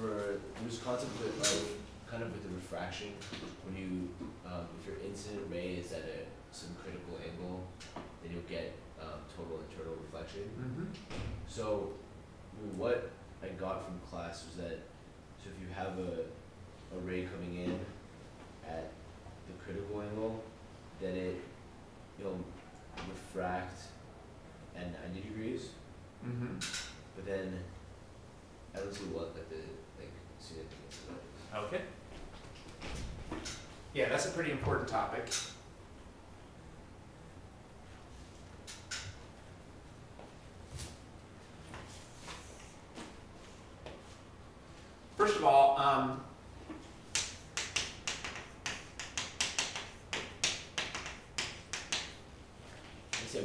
for this concept that, like, kind of with the refraction, when you if your incident ray is at some critical angle, then you'll get total internal reflection. Mm-hmm. So what I got from class was that, so if you have a ray coming in at the critical angle, then it'll refract at 90 degrees. Mm-hmm. But then I don't see what like significance of that is. Okay. Yeah, that's a pretty important topic. First of all, we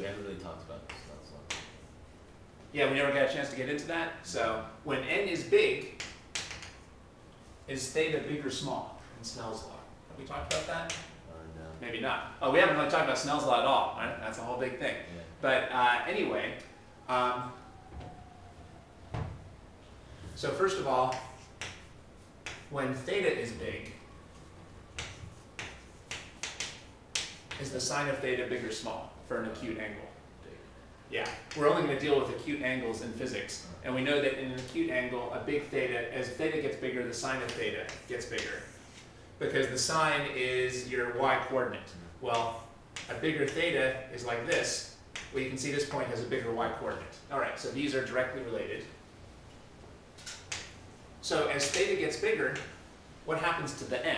haven't really talked about this. Yeah, we never got a chance to get into that. So when n is big, is theta big or small in Snell's law? Have we talked about that? No. Maybe not. Oh, we haven't really talked about Snell's law at all. Right? That's a whole big thing. Yeah. But anyway, so first of all, when theta is big, is the sine of theta big or small for an acute angle? Yeah, we're only going to deal with acute angles in physics, and we know that in an acute angle, a big theta, as theta gets bigger, the sine of theta gets bigger, because the sine is your y-coordinate. Well, a bigger theta is like this. Well, you can see this point has a bigger y-coordinate. All right, so these are directly related. So as theta gets bigger, what happens to the n?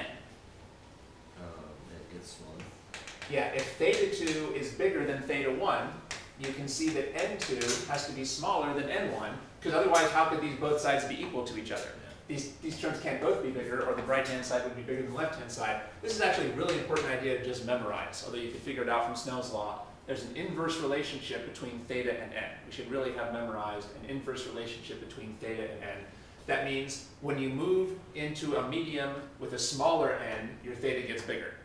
It gets smaller. Yeah, if theta 2 is bigger than theta 1, you can see that n2 has to be smaller than n1, because otherwise how could these both sides be equal to each other? These terms can't both be bigger, or the right-hand side would be bigger than the left-hand side. This is actually a really important idea to just memorize, although you can figure it out from Snell's law. There's an inverse relationship between theta and n. We should really have memorized an inverse relationship between theta and n. That means when you move into a medium with a smaller n, your theta gets bigger.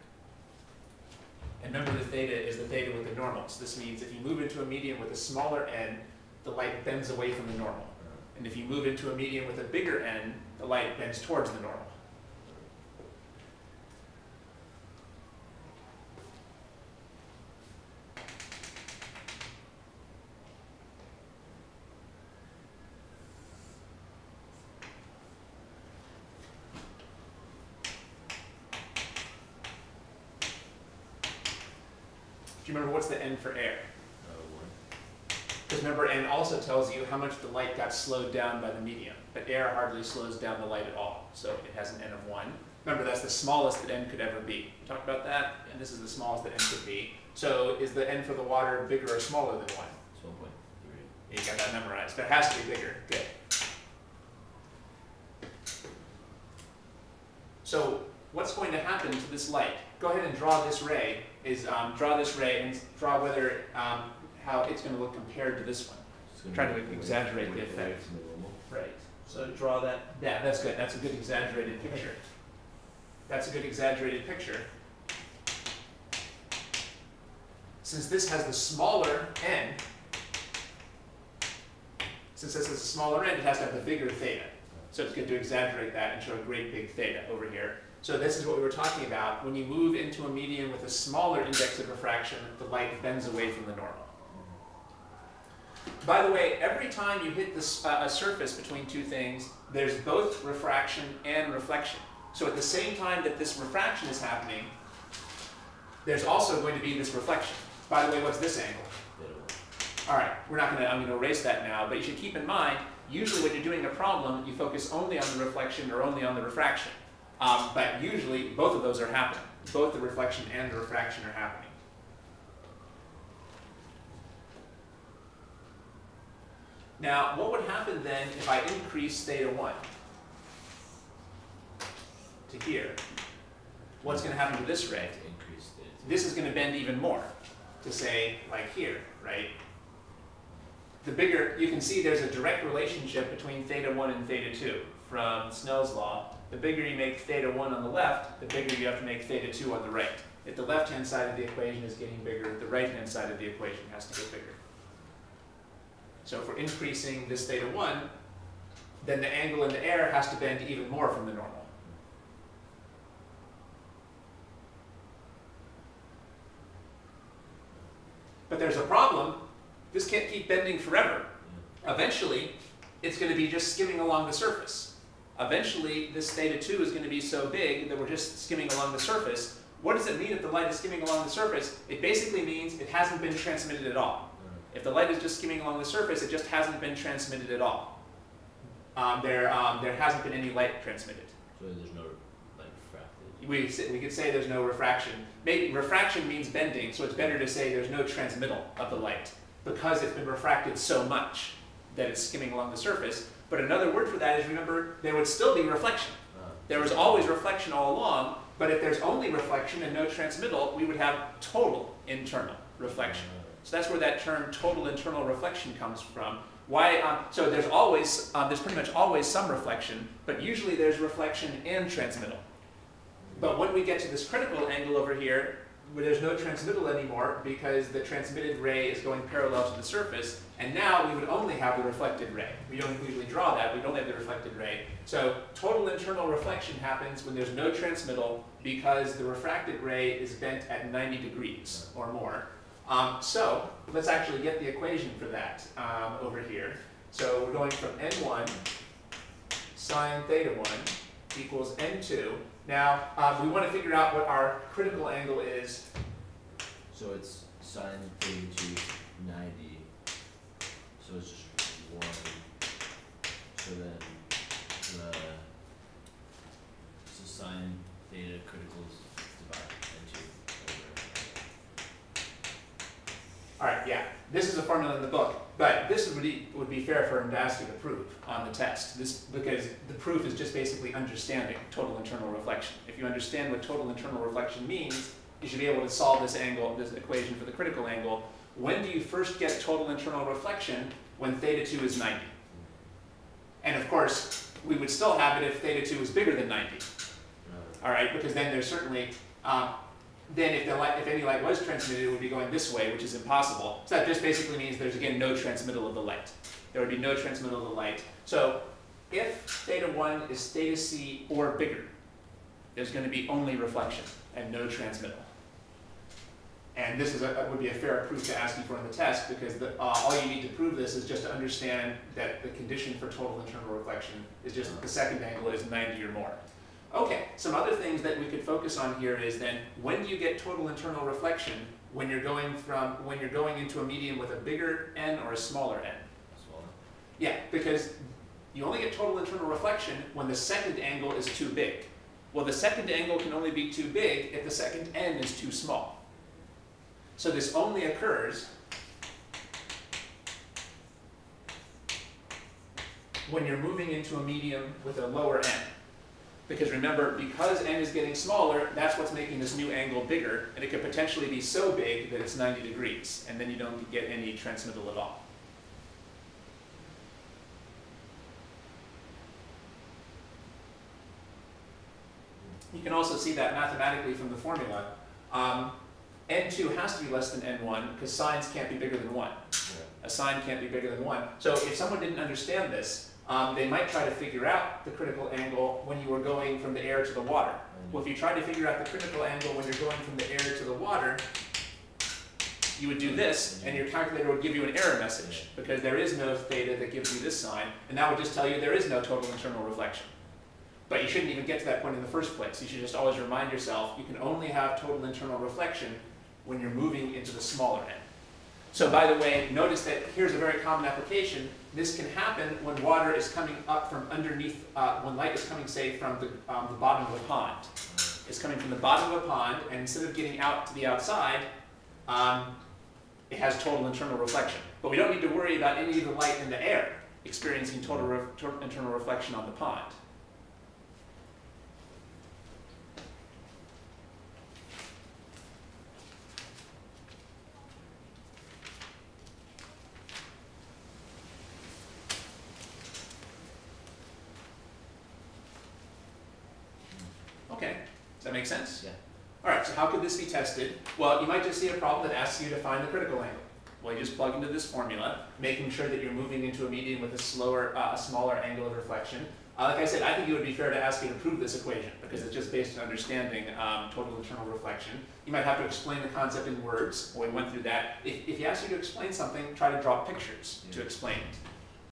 And remember, the theta is the theta with the normals. This means if you move into a medium with a smaller n, the light bends away from the normal. And if you move into a medium with a bigger n, the light bends towards the normal. Remember, what's the n for air? Because remember, n also tells you how much the light got slowed down by the medium. But air hardly slows down the light at all, so it has an n of 1. Remember, that's the smallest that n could ever be. We talked about that, and this is the smallest that n could be. So is the n for the water bigger or smaller than 1? It's 1.3. You got that memorized. But it has to be bigger. Good. So what's going to happen to this light? Go ahead and draw this ray. Draw whether how it's going to look compared to this one. So try to exaggerate the effect. Right. So draw that. Yeah, that's good. That's a good exaggerated picture. That's a good exaggerated picture. Since this has the smaller n, it has to have the bigger theta. So it's good to exaggerate that and show a great big theta over here. So this is what we were talking about. When you move into a medium with a smaller index of refraction, the light bends away from the normal. By the way, every time you hit this, a surface between two things, there's both refraction and reflection. So at the same time that this refraction is happening, there's also going to be this reflection. By the way, what's this angle? All right, I'm going to erase that now, but you should keep in mind, usually when you're doing a problem, you focus only on the reflection or only on the refraction. But usually, both of those are happening. Both the reflection and the refraction are happening. Now, what would happen then if I increase theta 1 to here? What's going to happen to this ray? This is going to bend even more to, say, like here, right? The bigger, you can see there's a direct relationship between theta 1 and theta 2 from Snell's law. The bigger you make theta 1 on the left, the bigger you have to make theta 2 on the right. If the left-hand side of the equation is getting bigger, the right-hand side of the equation has to get bigger. So if we're increasing this theta 1, then the angle in the air has to bend even more from the normal. But there's a problem. This can't keep bending forever. Eventually, it's going to be just skimming along the surface. Eventually, this theta 2 is going to be so big that we're just skimming along the surface. What does it mean if the light is skimming along the surface? It basically means it hasn't been transmitted at all. If the light is just skimming along the surface, it just hasn't been transmitted at all. There hasn't been any light transmitted. So there's no light refracted. We could say there's no refraction. Maybe refraction means bending, so it's better to say there's no transmittal of the light because it's been refracted so much that it's skimming along the surface. But another word for that is, remember, there would still be reflection. There was always reflection all along, but if there's only reflection and no transmittal, we would have total internal reflection. So that's where that term total internal reflection comes from. Why? So there's always, there's pretty much always some reflection, but usually there's reflection and transmittal. But when we get to this critical angle over here, where there's no transmittal anymore because the transmitted ray is going parallel to the surface, and now we would only have the reflected ray. We don't usually draw that, we don't have the reflected ray. So total internal reflection happens when there's no transmittal because the refracted ray is bent at 90 degrees or more. So let's actually get the equation for that over here. So we're going from n1 sine theta 1 equals n2. Now, we want to figure out what our critical angle is. So it's sine theta 2 90. So it's just 1. So then so sine theta critical is divided by n2. All right, yeah, this is a formula in the book, but this would be fair for him to ask you to prove on the test, because the proof is just basically understanding total internal reflection. If you understand what total internal reflection means, you should be able to solve this angle, this equation for the critical angle. When do you first get total internal reflection? When theta 2 is 90. And of course, we would still have it if theta 2 is bigger than 90. All right, because then there's certainly, then if any light was transmitted, it would be going this way, which is impossible. So that just basically means there's, again, no transmittal of the light. There would be no transmittal of the light. So if theta 1 is theta c or bigger, there's going to be only reflection and no transmittal. And this is would be a fair proof to ask you for in the test, because all you need to prove this is just to understand that the condition for total internal reflection is just the second angle is 90 or more. Okay, some other things that we could focus on here is then, when do you get total internal reflection when you're going into a medium with a bigger n or a smaller n? Smaller. Yeah, because you only get total internal reflection when the second angle is too big. Well, the second angle can only be too big if the second n is too small. So this only occurs when you're moving into a medium with a lower n. Because remember, because n is getting smaller, that's what's making this new angle bigger, and it could potentially be so big that it's 90 degrees, and then you don't get any transmittal at all. You can also see that mathematically from the formula. N2 has to be less than N1, because sines can't be bigger than 1. A sine can't be bigger than 1. So if someone didn't understand this, they might try to figure out the critical angle when you are going from the air to the water. Well, if you try to figure out the critical angle when you're going from the air to the water, you would do this, and your calculator would give you an error message, because there is no theta that gives you this sign, and that would just tell you there is no total internal reflection. But you shouldn't even get to that point in the first place. You should just always remind yourself you can only have total internal reflection when you're moving into the smaller end. So by the way, notice that here's a very common application. This can happen when water is coming up from underneath, when light is coming, say, from the bottom of a pond. It's coming from the bottom of a pond, and instead of getting out to the outside, it has total internal reflection. But we don't need to worry about any of the light in the air experiencing total internal reflection on the pond. Does that make sense? Yeah. All right, so how could this be tested? Well, you might just see a problem that asks you to find the critical angle. Well, you just plug into this formula, making sure that you're moving into a median with a smaller angle of reflection. Like I said, I think it would be fair to ask you to prove this equation, because it's just based on understanding total internal reflection. You might have to explain the concept in words. Well, we went through that. If he asks you to explain something, try to draw pictures to explain it.